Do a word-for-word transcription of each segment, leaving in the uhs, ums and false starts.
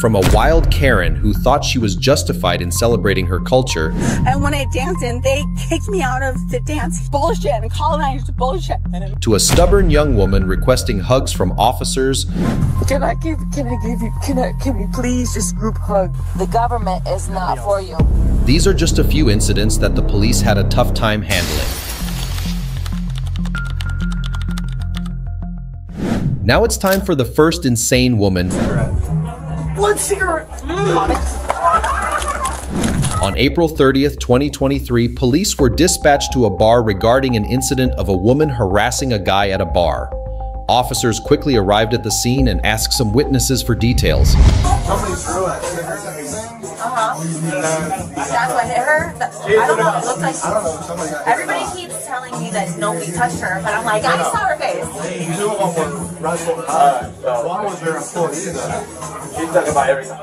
from a wild Karen who thought she was justified in celebrating her culture. And when I danced in, they kicked me out of the dance. Bullshit and colonized bullshit. To a stubborn young woman requesting hugs from officers. Can I give, can I give you, can I, can we please just group hug? The government is not for you. These are just a few incidents that the police had a tough time handling. Now it's time for the first insane woman. Cigarette. One cigarette. On April thirtieth, twenty twenty-three, police were dispatched to a bar regarding an incident of a woman harassing a guy at a bar. Officers quickly arrived at the scene and asked some witnesses for details. Somebody threw it. Did it hurt anything? Uh-huh. That's what hit her? I don't know. It looks like I don't know. Somebody got hit. Everybody keeps telling me that nobody touched her, but I'm like, I saw her face. You knew what one was. Uh, so one was her employee, though. She's talking about everything.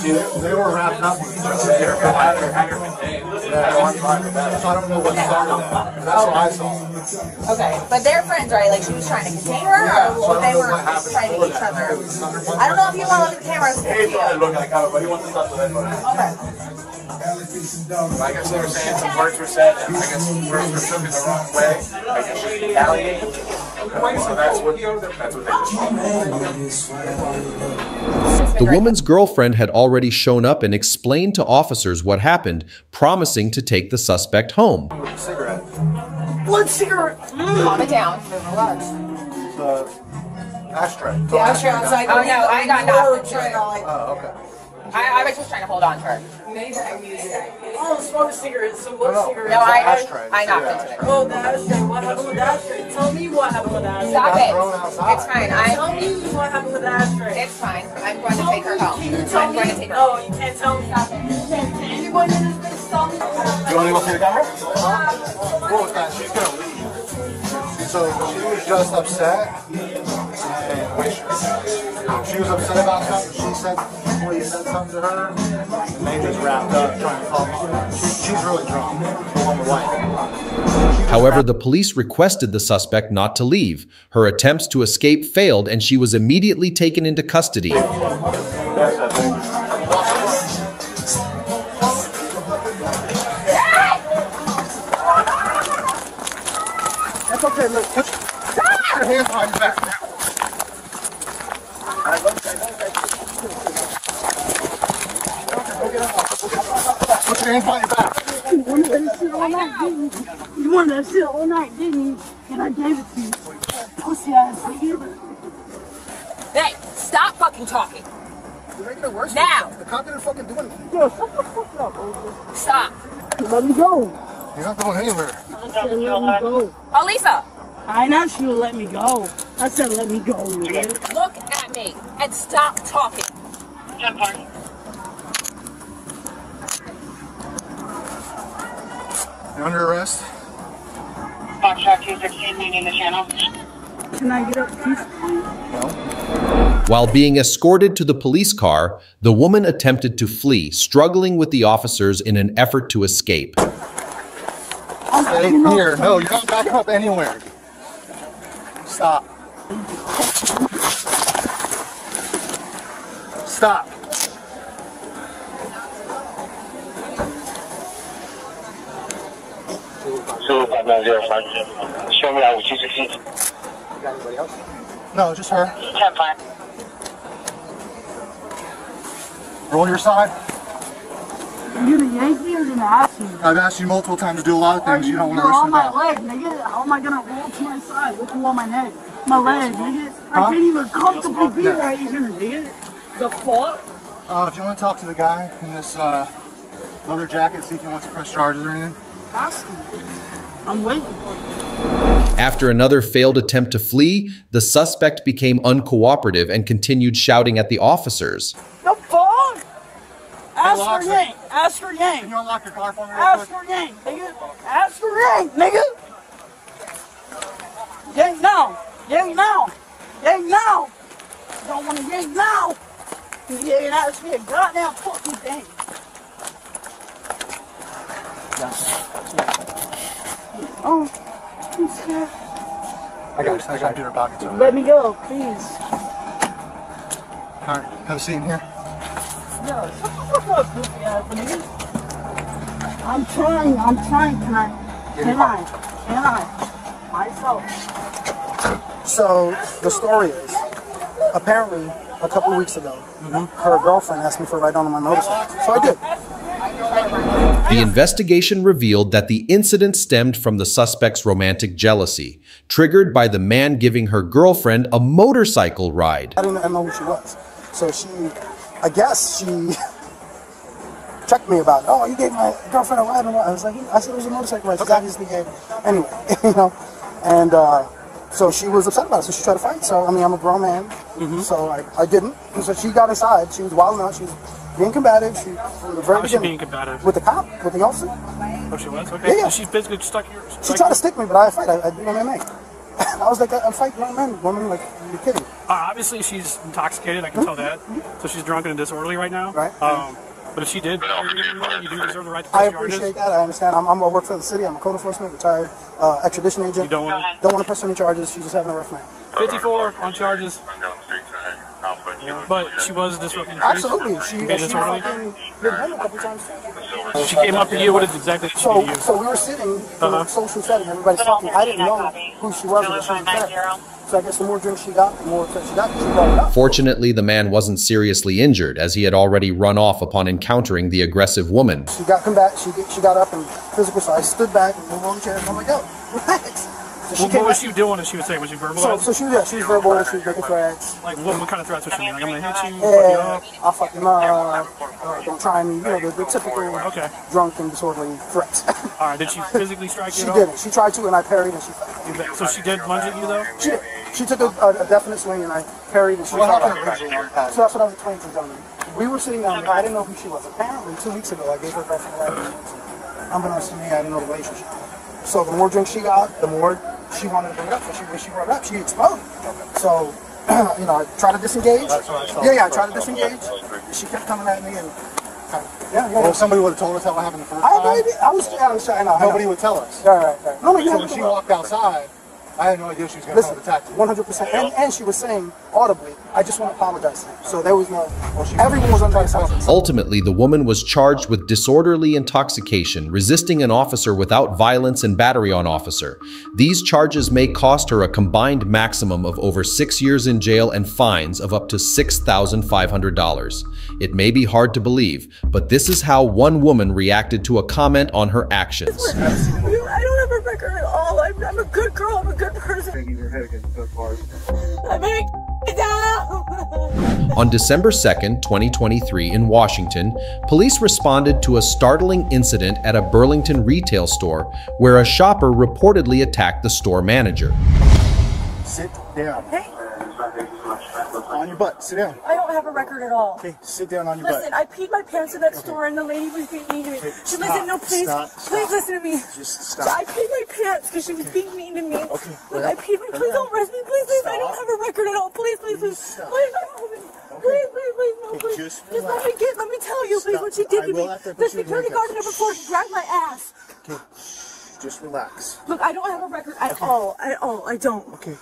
She, they were wrapped up with each other. I don't know what you talking about. That's what I saw. Okay, but they're friends, right? Like, she was trying to contain her, or so they were fighting each other? I don't know if you want to look at the cameras. He probably looked at the camera, but he wants to talk to that one. Okay. I guess they were saying some words were said, and I guess some words were spoken the wrong way. I guess she retaliated. So that's what, that's what they just. The woman's girlfriend had already shown up and explained to officers what happened, promising to take the suspect home. Cigarette. One cigarette! Calm it down. The ashtray. The ashtray outside. Oh no, I got nothing. Oh, okay. I, I was just trying to hold on to her. Oh, smoke a cigarette, so what no, no. cigarette? No, I, I, I knocked into it. Oh, the ashtray, what happened with the ashtray? Tell me what happened with the ashtray. Stop it. It's fine. I, tell me what happened with the ashtray. It's fine. I'm going to take her home. Can you tell I'm me? Going to take her home. Oh, you can't tell me. Stop it. Can anyone in this place tell me? Do you want to go see the camera? Huh? What was that? She's going to leave. So she was just upset. And wish she was upset about something. She said... He said something to her, and they just wrapped up trying to call her. She, she's really drunk. The woman white. However, the police requested the suspect not to leave. Her attempts to escape failed, and she was immediately taken into custody. That's okay, look. Put your hands behind your back now. I love that. Put your hands behind your back. You wanted that shit all night, didn't you? You wanted that shit all night, didn't you? And I gave it to you. Pussy ass nigga. Hey, stop fucking talking. You're making it worse. Now. The cop didn't fucking do anything. Yo, shut the fuck up, Olisa. Stop. Let me go. You're not going anywhere. I said let me go. Olisa. I know she'll let me go. I said let me go. Man. Look at me and stop talking. Jump on. Under arrest. Box Truck two sixteen, meeting the channel. Can I get up, please? No. While being escorted to the police car, the woman attempted to flee, struggling with the officers in an effort to escape. I'm Stay here. Up. No, you're not backing up anywhere. Stop. Stop. Show me that with two sixteen. You got anybody else? No, just her. ten five. Roll your side. You're the Yankee or the asshole? I've asked you multiple times to do a lot of things you, you don't want to listen about. Hold my leg, nigga. How am I going to roll to my side? Look on my neck. My leg, nigga. Huh? I can't even comfortably be yeah. right here, nigga. The fuck? Uh, if you want to talk to the guy in this uh, leather jacket, see if he wants to press charges or anything. I'm waiting for you. After another failed attempt to flee, the suspect became uncooperative and continued shouting at the officers. The fuck? Ask for gang. Ask for gang. Can you unlock your car for me? Ask for gang, nigga. Ask for gang, nigga. Gang now. Gang now. Gang now. Don't want to gang now. You ain't asked me a goddamn fucking thing. Oh, I'm scared. I got it. I got it in her pocket. Let me go, please. Alright, have a seat in here. Yo, shut the fuck up, goofy ass nigga. I'm trying, I'm trying, can I? Can I? Can I? Myself. So, the story is, apparently, a couple of weeks ago, mm-hmm. her girlfriend asked me for a ride on my motorcycle, so I did. The investigation revealed that the incident stemmed from the suspect's romantic jealousy, triggered by the man giving her girlfriend a motorcycle ride. I didn't know who she was. So she, I guess she checked me about, oh, you gave my girlfriend a ride. And I was like, I said it was a motorcycle ride. She's obviously gay. Anyway, you know, and uh, so she was upset about it. So she tried to fight. So, I mean, I'm a grown man, mm-hmm. so I, I didn't. And so she got inside. She was wild now. She was being combative. She, from the very How was she being combative? With the cop, with the officer. Oh, she was? Okay. Yeah, yeah. So she's basically stuck here. Stuck she tried to stick me, but I fight. I, I do M M A. I was like, I'm fighting my men, woman, like, you're kidding. Uh, obviously, she's intoxicated. I can tell that. So she's drunk and disorderly right now. Right. Um, but if she did, you do deserve the right to I appreciate that. I understand. I'm, I'm I work for the city. I'm a code enforcement, retired uh, extradition agent. You don't want to? Don't want to press any charges. She's just having a rough night. fifty-four on charges. Yeah. But she was disrupting. Absolutely, she, she, she fucking did him a couple times. She came up to you. What is exactly? She so, did so we were sitting in uh -huh. a social setting. Everybody's talking. I didn't know who she was. She was so I guess the more drinks she got, the more she got. She brought it up. Fortunately, the man wasn't seriously injured, as he had already run off upon encountering the aggressive woman. She got come back. She she got up and physical. So I stood back in the wheelchair. And I'm like, yo, relax. So well, what was she doing? She was saying, was she verbal? So, so she was, yeah, she was verbal. She was making threats. Like, what, what kind of threats was she making? Like, I'm gonna hit you. Yeah, you I'll fuck you up. Uh, don't try me. You know, the, the typical okay. drunk and disorderly threats. All right, did she physically strike you? She didn't. She tried to, and I parried, and she. Fell. So she did lunge at you, though. She did. She took a, a definite swing, and I parried, and she. Well, so that's what I was explaining to them. We were sitting down. I didn't know who she was. Apparently, two weeks ago, I gave her a ride. Unbeknownst to me, I didn't know the relationship. So the more drinks she got, the more she wanted to bring it up. So she, when she brought it up, she exploded. So, you know, I tried to disengage. Yeah, yeah, I tried to disengage. She kept coming at me and kind of, yeah, yeah. Well, if somebody would have told us that what happened the first time. I, I was, I was trying out. Nobody would tell us. Right, right, right. No, no, you so when she walked outside, I had no idea she was going to come attack you. one hundred percent. And, and she was saying audibly, I just want to apologize to you. So there was no, everyone was under assault. Ultimately, the woman was charged with disorderly intoxication, resisting an officer without violence, and battery on officer. These charges may cost her a combined maximum of over six years in jail and fines of up to six thousand five hundred dollars. It may be hard to believe, but this is how one woman reacted to a comment on her actions. I don't have a record at all. I'm, I'm a good girl. I'm a good person. Your head against the bars. I'm a down. On December second, twenty twenty-three, in Washington, police responded to a startling incident at a Burlington retail store where a shopper reportedly attacked the store manager. Sit down. Okay. On your butt. Sit down. I don't have a record at all. Okay, sit down on your listen, butt. Listen, I peed my pants in that okay. store and the lady was being mean to me. Okay, she stop, listen, no, please, stop, stop. please listen to me. Just stop. So I peed my pants because she was okay. being mean to me. Okay. Look, I peed my, please don't arrest me, please, please. Stop. I don't have a record at all. Please, please, please. Please, please, please, okay. please, please, please, no, okay, please. Just, just let me get, let me tell you, stop. please, what she did I to me. The security guard number four grabbed my ass. Okay. Just relax. Look, I don't have a record at okay. all. At all. I don't. Okay.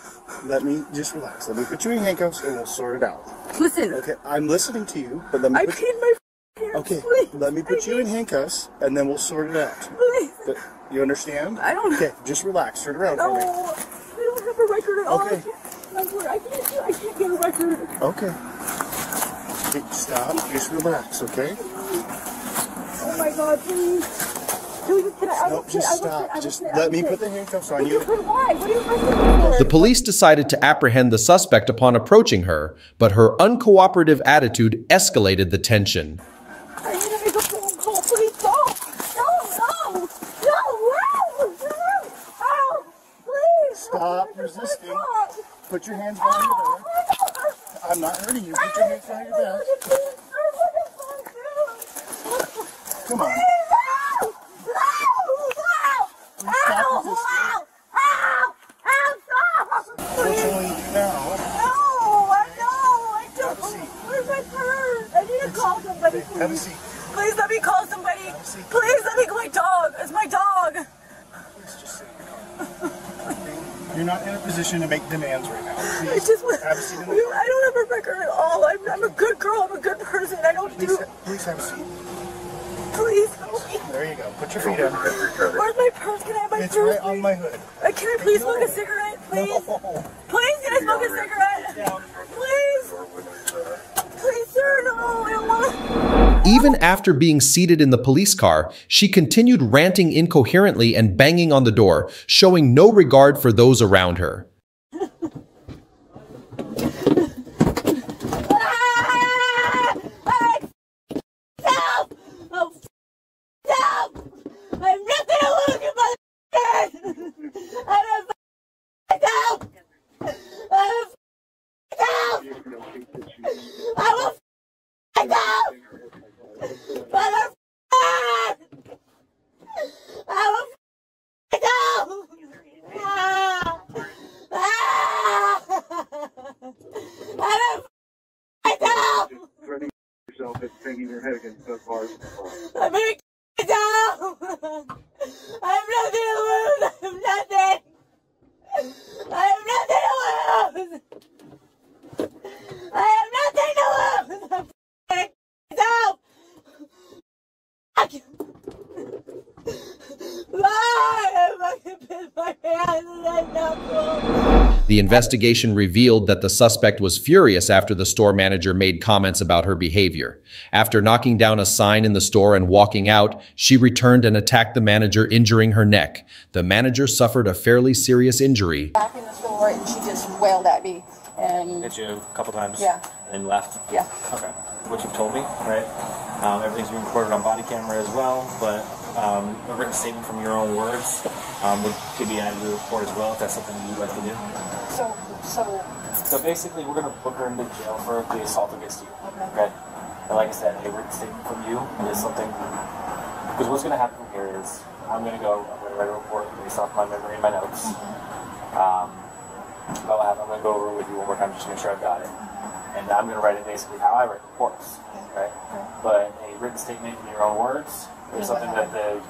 Let me just relax. Let me put you in handcuffs and we'll sort it out. Listen. Okay, I'm listening to you, but let me. I put peed my pants. Okay. Please. Let me put I you need... in handcuffs and then we'll sort it out. Please. But you understand? I don't. Okay, just relax. Turn around no, for me. I don't have a record at all. Okay. I can't, I can't, I can't get a record. Okay. Okay. Stop. Just relax, okay? Oh my God, please. Nope, just stop. Just let me put the handcuffs on you. The police decided to apprehend the suspect upon approaching her, but her uncooperative attitude escalated the tension. I need to make a phone call, please stop. No, no, no, no, no, ow, please. Stop resisting. Put your hands behind your back. I'm not hurting you. Put your hands behind your back. Come on. Have a seat. Please let me call somebody. Please let me call my dog. It's my dog. Please just sit in your car. You're not in a position to make demands right now. Please, I just want. Have a seat in the car. I don't have a record at all. I'm, I'm a good girl. I'm a good person. I don't please, do. Please have a seat. Please help me. There you go. Put your feet up. Where's my purse? Can I have my it's purse? It's right on my hood. Uh, can I please no. smoke a cigarette? Please. No. Please, can I smoke a cigarette? No. Please. Please, sir. No, I don't want to. Even after being seated in the police car, she continued ranting incoherently and banging on the door, showing no regard for those around her. Banging your head against the bars. I'm gonna get it down. I have nothing to lose. I have nothing. I have nothing to lose. I have nothing to lose. I'm it down. I can. I fucking pissed my hands and I'm not cool. The investigation revealed that the suspect was furious after the store manager made comments about her behavior. After knocking down a sign in the store and walking out, she returned and attacked the manager, injuring her neck. The manager suffered a fairly serious injury. Back in the store, and she just wailed at me. And hit you a couple times? Yeah. And left? Yeah. Okay. What you've told me, right? Um, everything's been recorded on body camera as well, but um, a written statement from your own words um, would, could be added to the report as well if that's something you'd like to do. So, so, so basically, we're going to book her into jail for the assault against you. Okay. Okay? And like I said, a written statement from you is something. Because what's going to happen here is I'm going to go, I'm going to write a report based off my memory and my notes. Mm-hmm. um, I'll have, I'm going to go over with you one more time just to make sure I've got it. And I'm going to write it basically how I write reports. Okay. Right? Okay. But a written statement in your own words is something that the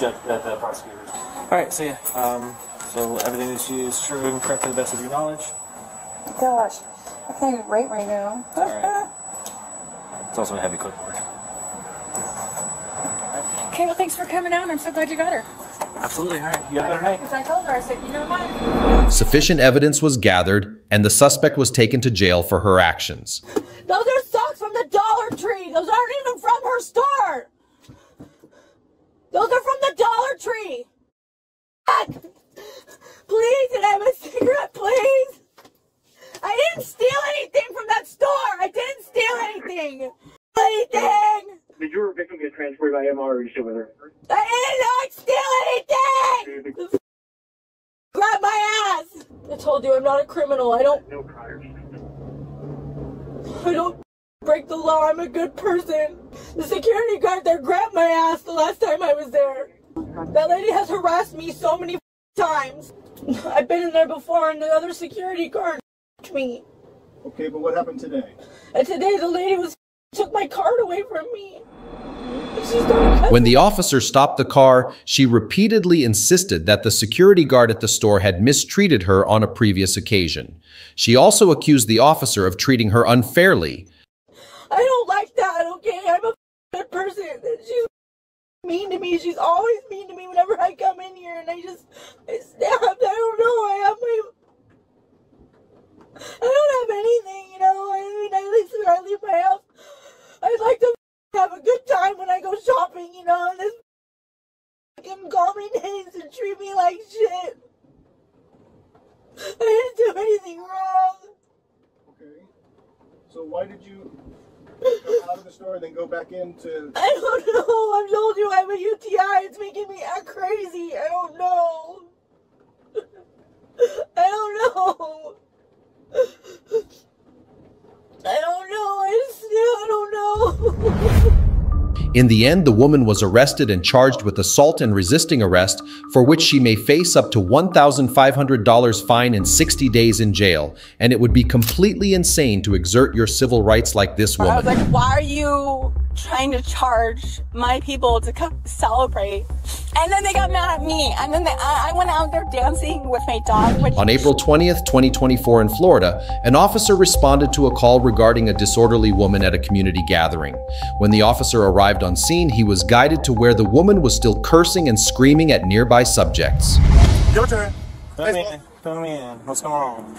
judge, that the prosecutors. All right, so yeah. Um, So everything that she is true and correct to the best of your knowledge? Gosh, I can't even write right now. All right. It's also a heavy clipboard. Okay, well, thanks for coming out. I'm so glad you got her. Absolutely. All right. You have a better night. Because I told her, I said, you know what? Sufficient evidence was gathered, and the suspect was taken to jail for her actions. Those are socks from the Dollar Tree. Those aren't even from her store. Those are from the Dollar Tree. Fuck! Please, can I have a cigarette, please? I didn't steal anything from that store. I didn't steal anything. Anything. Did your victim get transported by M R or you still with her? I did not steal anything. Grab my ass. I told you I'm not a criminal. I don't. No priors. I don't break the law. I'm a good person. The security guard there grabbed my ass the last time I was there. That lady has harassed me so many times. I've been in there before and another security guard me. Okay, but what happened today? And today the lady was took my card away from me. When the officer stopped the car, she repeatedly insisted that the security guard at the store had mistreated her on a previous occasion. She also accused the officer of treating her unfairly. I don't like that, okay? I'm a good person. She's mean to me. She's always mean to me whenever I come in here, and I just I snapped. I don't know. I have my. I don't have anything, you know. I mean, at least when I leave my house, I'd like to have a good time when I go shopping, you know. And this fucking call me names and treat me like shit. I didn't do anything wrong. Okay. So why did you? Go out of the store and then go back into. I don't know. I've told you I have a U T I. It's making me act crazy. I don't know. I don't know. I don't know. I still I don't know. In the end, the woman was arrested and charged with assault and resisting arrest, for which she may face up to one thousand five hundred dollars fine and sixty days in jail, and it would be completely insane to exert your civil rights like this woman. I was like, why are you trying to charge my people to come celebrate? And then they got mad at me, and then they, I, I went out there dancing with my dog. Which On April twentieth, twenty twenty-four in Florida, an officer responded to a call regarding a disorderly woman at a community gathering. When the officer arrived on scene, he was guided to where the woman was still cursing and screaming at nearby subjects. Your turn. Come in. Come in. What's going on?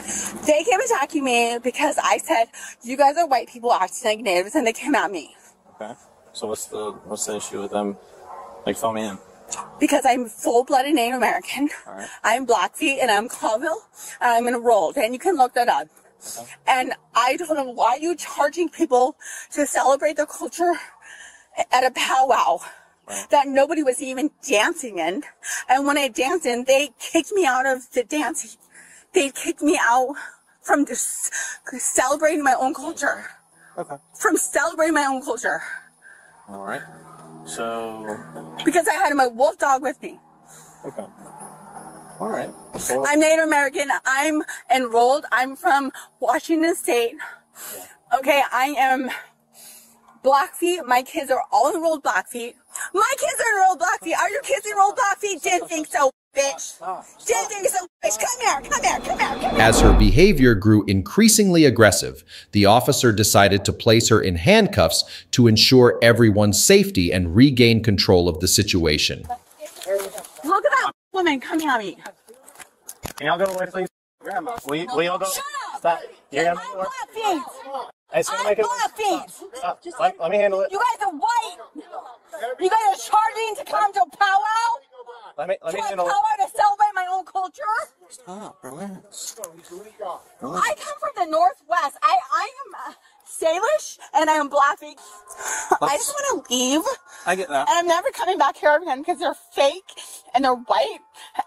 They came attacking me because I said, you guys are white people acting like natives, and they came at me. Okay. So what's the what's the issue with them? Like, fill me in. Because I'm full-blooded Native American. All right. I'm Blackfeet, and I'm Colville, and I'm enrolled, and you can look that up. Okay. And I don't know why you're charging people to celebrate their culture at a powwow right. that nobody was even dancing in. And when I danced in, they kicked me out of the dance. They kicked me out from just celebrating my own culture. Okay. From celebrating my own culture. All right. So... Because I had my wolf dog with me. Okay. All right. Well, I'm Native American. I'm enrolled. I'm from Washington State. Yeah. Okay, I am Blackfeet. My kids are all enrolled Blackfeet. My kids are enrolled Blackfeet. Are your kids enrolled Blackfeet? Didn't think so, bitch. Stop, stop, stop. Didn't think so, bitch. Come here, come here, come here, come here. As her behavior grew increasingly aggressive, the officer decided to place her in handcuffs to ensure everyone's safety and regain control of the situation. Look at that woman coming at me. Can y'all go away, please? Grandma, will you, will y'all go? Shut up! Stop. You're I'm Blackfeet. I I'm Blackfeet. Let, like, let me handle it. You guys are white. You guys are charging to come to a powwow. Let me, let me to handle a powwow it. To celebrate my own culture. Stop, relax. relax. I come from the Northwest. I I am uh, Salish and I am Blackfeet. I just want to leave. I get that. And I'm never coming back here again because they're fake and they're white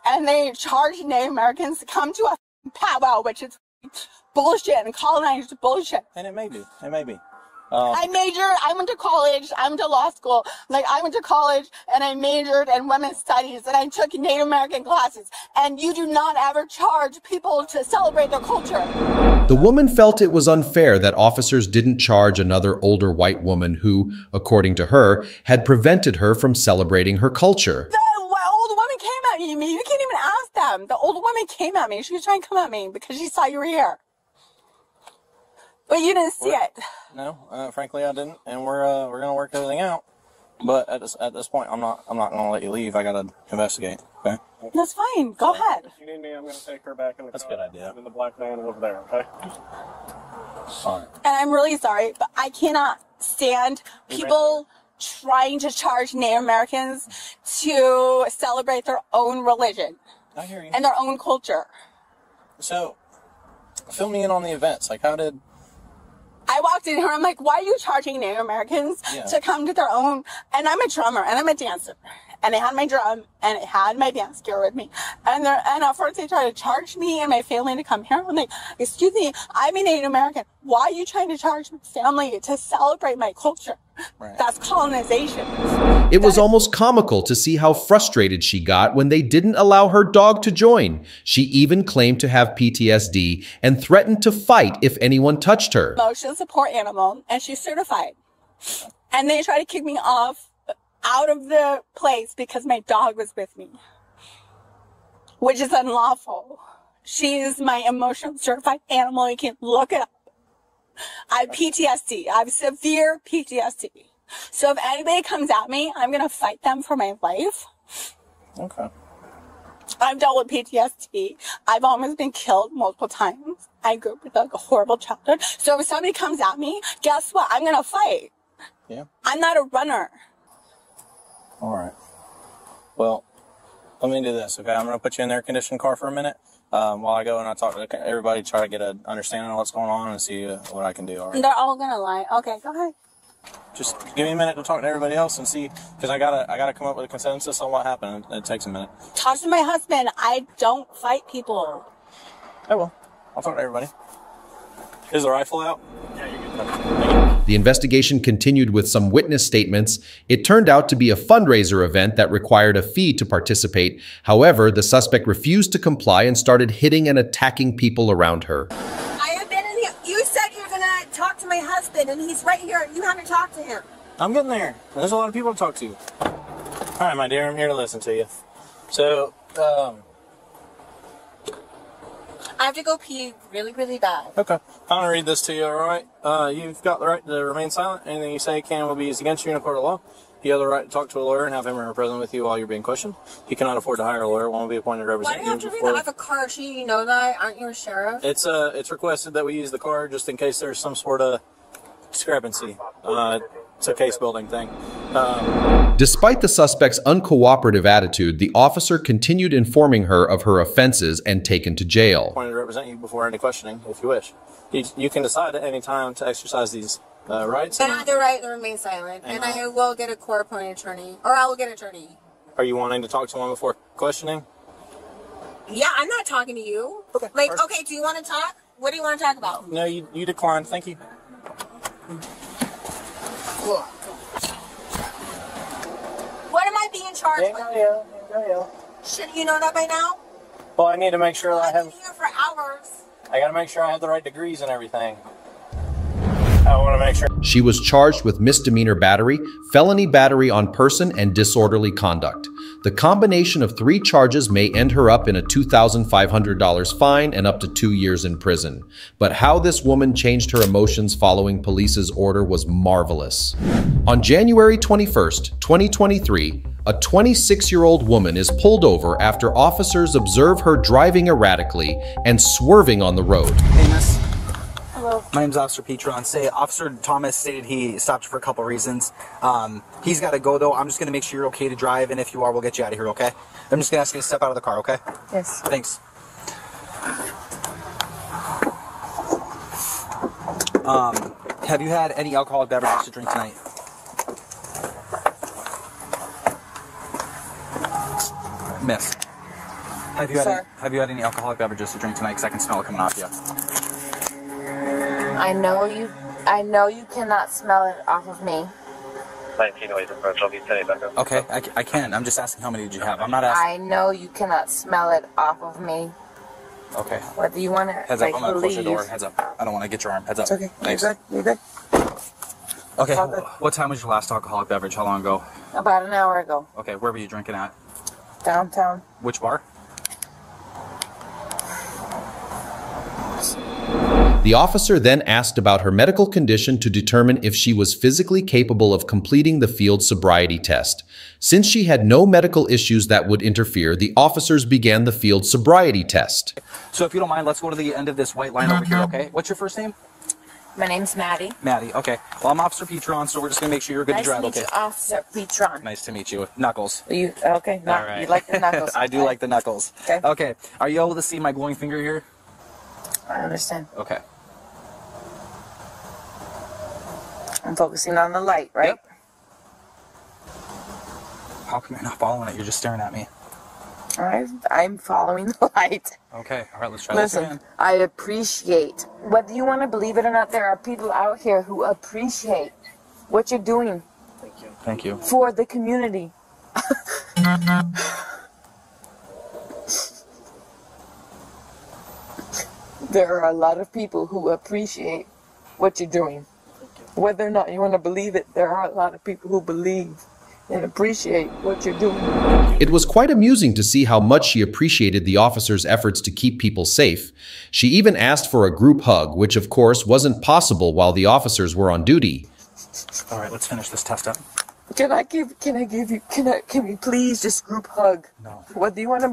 and they charge Native Americans to come to a powwow, which is bullshit and colonized bullshit. And it may be. It may be. Um, I majored. I went to college. I went to law school. Like, I went to college and I majored in women's studies and I took Native American classes. And you do not ever charge people to celebrate their culture. The woman felt it was unfair that officers didn't charge another older white woman who, according to her, had prevented her from celebrating her culture. The You can't even ask them. The old woman came at me. She was trying to come at me because she saw you were here. But you didn't see we're, it. No, uh, frankly, I didn't. And we're uh, we're gonna work everything out. But at this at this point, I'm not I'm not gonna let you leave. I gotta investigate. Okay. That's fine. Go so, ahead. If you need me, I'm gonna take her back in the That's car. That's a good idea. I'm in the black van over there. Okay. All right. And I'm really sorry, but I cannot stand people trying to charge Native Americans to celebrate their own religion I hear you. and their own culture. So, fill me in on the events. Like, how did... I walked in here, I'm like, why are you charging Native Americans yeah. to come to their own... And I'm a drummer, and I'm a dancer. And I had my drum, and I had my dance gear with me. And they're, and at first they tried to charge me and my family to come here. I'm like, excuse me, I'm a Native American. Why are you trying to charge my family to celebrate my culture? Right. That's colonization. It was almost comical to see how frustrated she got when they didn't allow her dog to join. She even claimed to have P T S D and threatened to fight if anyone touched her. She's a support animal, and she's certified. And they tried to kick me off out of the place because my dog was with me, which is unlawful. She's my emotional certified animal. You can look it up. I have P T S D. I have severe P T S D. So if anybody comes at me, I'm going to fight them for my life. Okay. I've dealt with P T S D. I've almost been killed multiple times. I grew up with like a horrible childhood. So if somebody comes at me, guess what? I'm going to fight. Yeah. I'm not a runner. All right. Well, let me do this, okay? I'm going to put you in their conditioned car for a minute. Um, while I go and I talk to everybody, try to get an understanding of what's going on and see uh, what I can do. All right. They're all going to lie. Okay, go ahead. Just give me a minute to talk to everybody else and see, because I gotta, I gotta come up with a consensus on what happened. It takes a minute. Talk to my husband. I don't fight people. I will. I'll talk to everybody. Is the rifle out? Yeah, you're good. Okay. Thank you. The investigation continued with some witness statements. It turned out to be a fundraiser event that required a fee to participate. However, the suspect refused to comply and started hitting and attacking people around her. I have been in here. You said you're going to talk to my husband, and he's right here. You haven't talked to him. I'm getting there. There's a lot of people to talk to. Hi, my dear. I'm here to listen to you. So, um... I have to go pee really, really bad. Okay. I'm going to read this to you, all right? Uh, you've got the right to remain silent. Anything you say can will be used against you in a court of law. You have the right to talk to a lawyer and have him or her present with you while you're being questioned. You cannot afford to hire a lawyer. One will be appointed to represent you. Why do you have to read out of a car? Do you know that? Aren't you a sheriff? It's uh, it's requested that we use the car just in case there's some sort of discrepancy. Uh... It's a case-building thing. Um. Despite the suspect's uncooperative attitude, the officer continued informing her of her offenses and taken to jail. I wanted to represent you before any questioning, if you wish. You, you can decide at any time to exercise these uh, rights. I have the right to remain silent, and, and I, I will get a court-appointed attorney, or I will get an attorney. Are you wanting to talk to one before questioning? Yeah, I'm not talking to you. Okay. Like, right. Okay, do you want to talk? What do you want to talk about? No, you, you declined. Thank you. What am I being charged with? Yeah, yeah, yeah, yeah. Should you know that by now? Well, I need to make sure that I've I have. I've been here for hours. I gotta make sure I have the right degrees and everything. I want to make sure. She was charged with misdemeanor battery, felony battery on person, and disorderly conduct. The combination of three charges may end her up in a two thousand five hundred dollar fine and up to two years in prison. But how this woman changed her emotions following police's order was marvelous. On January twenty-first, twenty twenty-three, a twenty-six-year-old woman is pulled over after officers observe her driving erratically and swerving on the road. Hey, miss. Hello. My name's Officer Petron. Say, Officer Thomas stated he stopped for a couple reasons. Um, he's got to go, though. I'm just going to make sure you're okay to drive, and if you are, we'll get you out of here, okay? I'm just going to ask you to step out of the car, okay? Yes. Thanks. Um, have you had any alcoholic beverages to drink tonight? Miss. Have you had, Sir? Have you had any alcoholic beverages to drink tonight? Because I can smell it coming off you. I know you. I know you cannot smell it off of me. Okay, I, I can. I'm just asking how many did you have. I'm not asking. I know you cannot smell it off of me. Okay. Whether you want to heads up. Like, I'm gonna close your door. Heads up. I don't want to get your arm. Heads up. It's okay. Thanks. You're good. You're good. Okay. Good. What time was your last alcoholic beverage? How long ago? About an hour ago. Okay. Where were you drinking at? Downtown. Which bar? The officer then asked about her medical condition to determine if she was physically capable of completing the field sobriety test. Since she had no medical issues that would interfere, the officers began the field sobriety test. So if you don't mind, let's go to the end of this white line over here, okay? What's your first name? My name's Maddie. Maddie, okay. Well, I'm Officer Petron, so we're just going to make sure you're good nice to drive, okay? Nice to meet you, Officer Petron. Nice to meet you. Knuckles. You, okay, no, all right. You like the knuckles. I do like the knuckles. Okay. Okay. Are you able to see my glowing finger here? I understand. Okay. I'm focusing on the light, right? Yep. How come you're not following it? You're just staring at me. All right, I'm following the light. Okay, all right, let's try Listen, this again. I appreciate, whether you want to believe it or not, there are people out here who appreciate what you're doing. Thank you. Thank you. For the community. There are a lot of people who appreciate what you're doing. Whether or not you want to believe it, there are a lot of people who believe and appreciate what you're doing. It was quite amusing to see how much she appreciated the officer's efforts to keep people safe. She even asked for a group hug, which of course wasn't possible while the officers were on duty. All right, let's finish this test up. Can I give, can I give you, can I, can we please just group hug? No. What do you want to,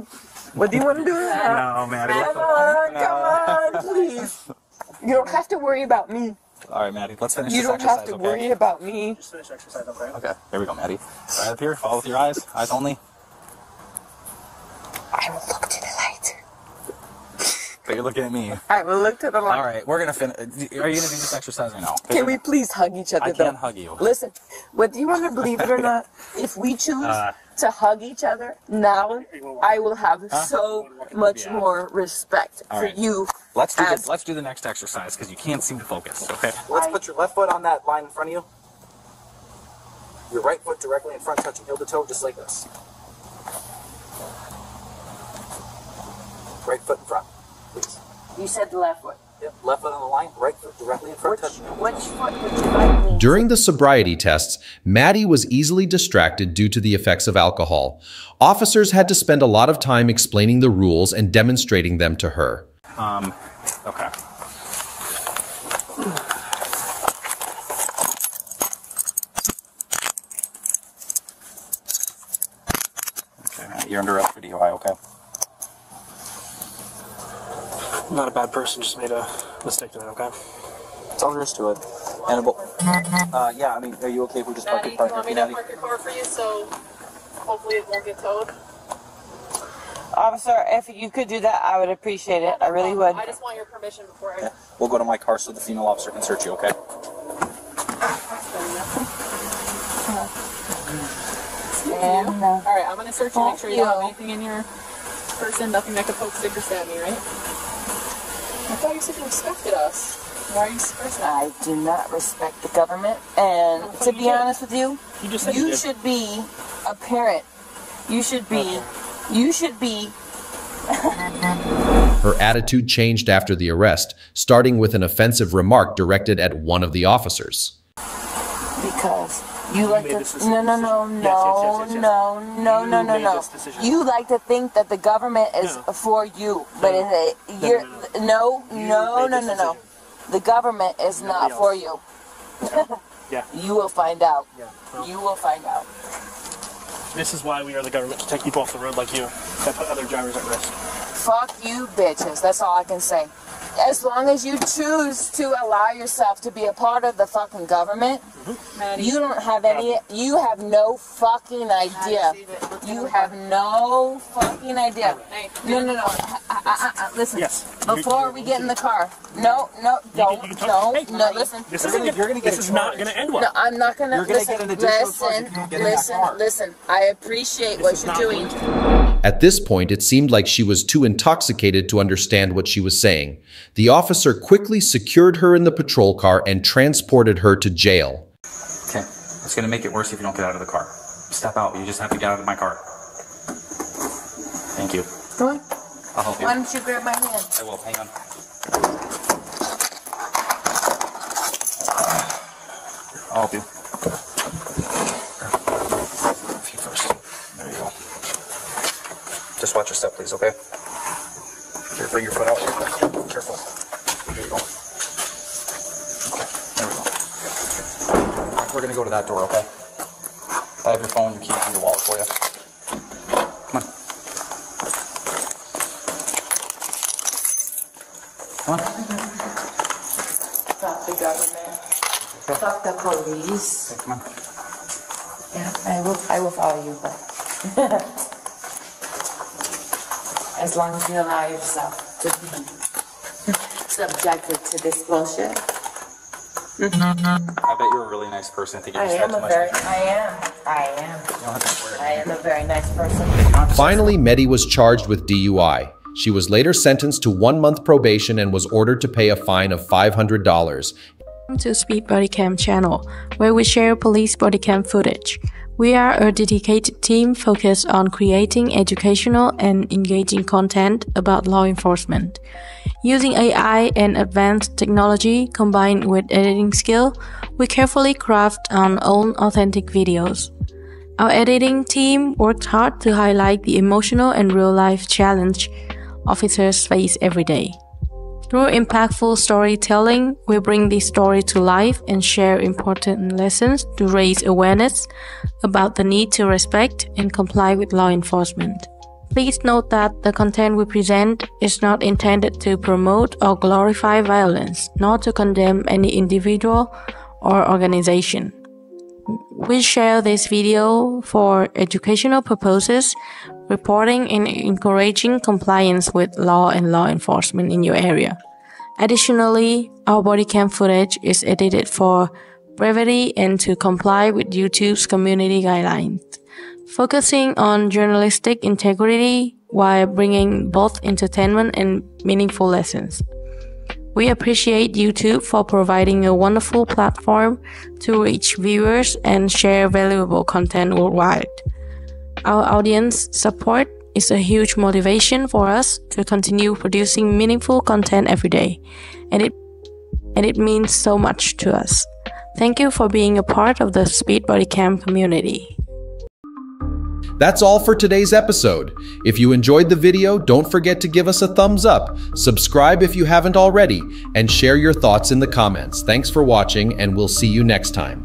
what do you want to do? No, Maddie. Come on, no. Come on, please. You don't have to worry about me. All right, Maddie, let's finish you this exercise, okay? You don't have to okay? worry about me. Just finish exercise, okay? Okay, here we go, Maddie. Right up here, follow with your eyes, eyes only. I will look to the light. But you're looking at me. All right, we'll look to the line. All right, we're going to finish. Are you going to do this exercise or no? Can we please hug each other, I though? I can hug you. Listen, whether you want to believe it or not, if we choose uh, to hug each other now, I will have huh? so much more respect all for right. you. Let's do, this. Let's do the next exercise because you can't seem to focus, okay? Let's put your left foot on that line in front of you. Your right foot directly in front, touching heel to toe, just like this. Right foot in front. Please. You said the left foot. Yep, left foot on the line, right foot directly in front. Which, which foot would you like me? During the sobriety tests, Maddie was easily distracted due to the effects of alcohol. Officers had to spend a lot of time explaining the rules and demonstrating them to her. Um, okay. Okay, you're under arrest for D U I, okay? I'm not a bad person, just made a mistake tonight, okay? It's all there is to it. And uh, yeah, I mean, are you okay if we just park your car? You want me to park your car for you, so hopefully it won't get towed? Officer, if you could do that, I would appreciate it. I really would. I just want your permission before I... Yeah. We'll go to my car so the female officer can search you, okay? And, uh, all right, I'm going to search you, make sure you don't have anything in your person, nothing that could poke stickers at me, right? I thought you said you respected us. Why are you suppressing us? I do not respect the government, and to be honest with you, you, just said you, you should be a parent. You should be, okay. you should be. Her attitude changed after the arrest, starting with an offensive remark directed at one of the officers. Because you like to, no, no, no, no, no, no, no, no, no. You like to think that the government is for you, but it, you're, no, no, no, no, no. The government is not for you. You will find out. You will find out. This is why we are the government, to take people off the road like you, that put other drivers at risk. Fuck you, bitches. That's all I can say. As long as you choose to allow yourself to be a part of the fucking government, mm-hmm. you don't have any, you have no fucking idea. You have no fucking idea. No, no, no. I, I, I, I, listen, yes. before we get in the car, no, no, don't, you can, you can no, hey, no, listen. This, listen, is, you're gonna get this is not going to end well. No, I'm not going to, listen, listen, listen, listen, I appreciate this what you're doing. At this point, it seemed like she was too intoxicated to understand what she was saying. The officer quickly secured her in the patrol car and transported her to jail. Okay, it's gonna make it worse if you don't get out of the car. Step out, you just have to get out of my car. Thank you. Go on. I'll help you. Why don't you grab my hand? I will, hang on. I'll help you. Just watch your step, please, okay? Here, bring your foot out. Careful. There you go. Okay, there we go. We're going to go to that door, okay? I have your phone, your keys, and your wallet for you. Come on. Come on. Fuck the government. Okay. Fuck the police. Okay, come on. Yeah, I will, I will follow you, but... As long as you allow yourself to be subjected to this bullshit. I bet you're a really nice person. I think you just I am a much very, I am. I am. You don't have to worry. I am a very nice person. Finally, Meddy was charged with D U I. She was later sentenced to one month probation and was ordered to pay a fine of five hundred dollars. Welcome to Speed Body Cam channel, where we share police body cam footage. We are a dedicated team focused on creating educational and engaging content about law enforcement. Using A I and advanced technology combined with editing skill, we carefully craft our own authentic videos. Our editing team worked hard to highlight the emotional and real-life challenge officers face every day. Through impactful storytelling, we bring this story to life and share important lessons to raise awareness about the need to respect and comply with law enforcement. Please note that the content we present is not intended to promote or glorify violence, nor to condemn any individual or organization. We share this video for educational purposes reporting and encouraging compliance with law and law enforcement in your area. Additionally, our body cam footage is edited for brevity and to comply with YouTube's community guidelines, focusing on journalistic integrity while bringing both entertainment and meaningful lessons. We appreciate YouTube for providing a wonderful platform to reach viewers and share valuable content worldwide. Our audience support is a huge motivation for us to continue producing meaningful content every day, and it, and it means so much to us. Thank you for being a part of the Speed Body Cam community. That's all for today's episode. If you enjoyed the video, don't forget to give us a thumbs up, subscribe if you haven't already, and share your thoughts in the comments. Thanks for watching, and we'll see you next time.